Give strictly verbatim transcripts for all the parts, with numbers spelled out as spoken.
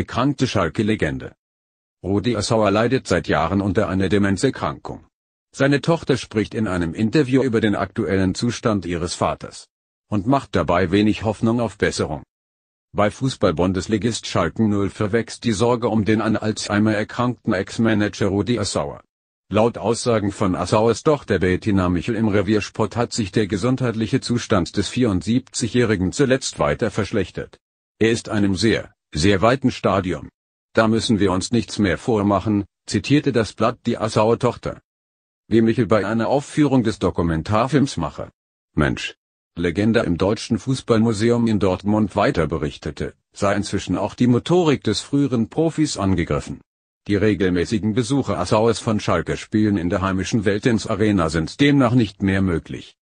erkrankte Schalke-Legende. Rudi Assauer leidet seit Jahren unter einer Demenzerkrankung. Seine Tochter spricht in einem Interview über den aktuellen Zustand ihres Vaters und macht dabei wenig Hoffnung auf Besserung. Bei Fußball-Bundesligist Schalke null vier wächst die Sorge um den an Alzheimer erkrankten Ex-Manager Rudi Assauer. Laut Aussagen von Assauers Tochter Bettina Michel im Reviersport hat sich der gesundheitliche Zustand des vierundsiebzigjährigen zuletzt weiter verschlechtert. Er ist in einem sehr, sehr weiten Stadium. Da müssen wir uns nichts mehr vormachen, zitierte das Blatt die Assauer Tochter. Wie Michel bei einer Aufführung des Dokumentarfilmsmacher Mensch, Legende im Deutschen Fußballmuseum in Dortmund weiter berichtete, sei inzwischen auch die Motorik des früheren Profis angegriffen. Die regelmäßigen Besuche Assauers von Schalke-Spielen in der heimischen Veltins-Arena sind demnach nicht mehr möglich.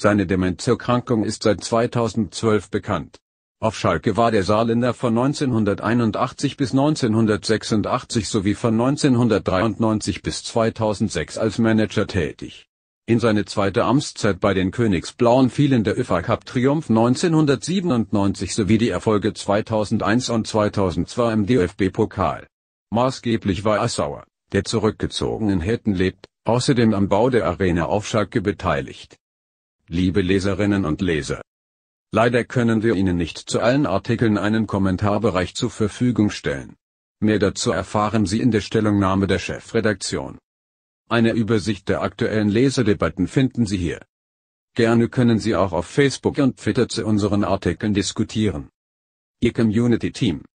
Seine Demenzerkrankung ist seit zweitausendzwölf bekannt. Auf Schalke war der Saarländer von neunzehnhunderteinundachtzig bis neunzehnhundertsechsundachtzig sowie von neunzehnhundertdreiundneunzig bis zweitausendsechs als Manager tätig. In seine zweite Amtszeit bei den Königsblauen fielen der UEFA-Cup-Triumph neunzehnhundertsiebenundneunzig sowie die Erfolge zweitausendeins und zweitausendzwei im D F B-Pokal. Maßgeblich war Assauer, der zurückgezogen in Herten lebt, außerdem am Bau der Arena auf Schalke beteiligt. Liebe Leserinnen und Leser, leider können wir Ihnen nicht zu allen Artikeln einen Kommentarbereich zur Verfügung stellen. Mehr dazu erfahren Sie in der Stellungnahme der Chefredaktion. Eine Übersicht der aktuellen Leserdebatten finden Sie hier. Gerne können Sie auch auf Facebook und Twitter zu unseren Artikeln diskutieren. Ihr Community-Team.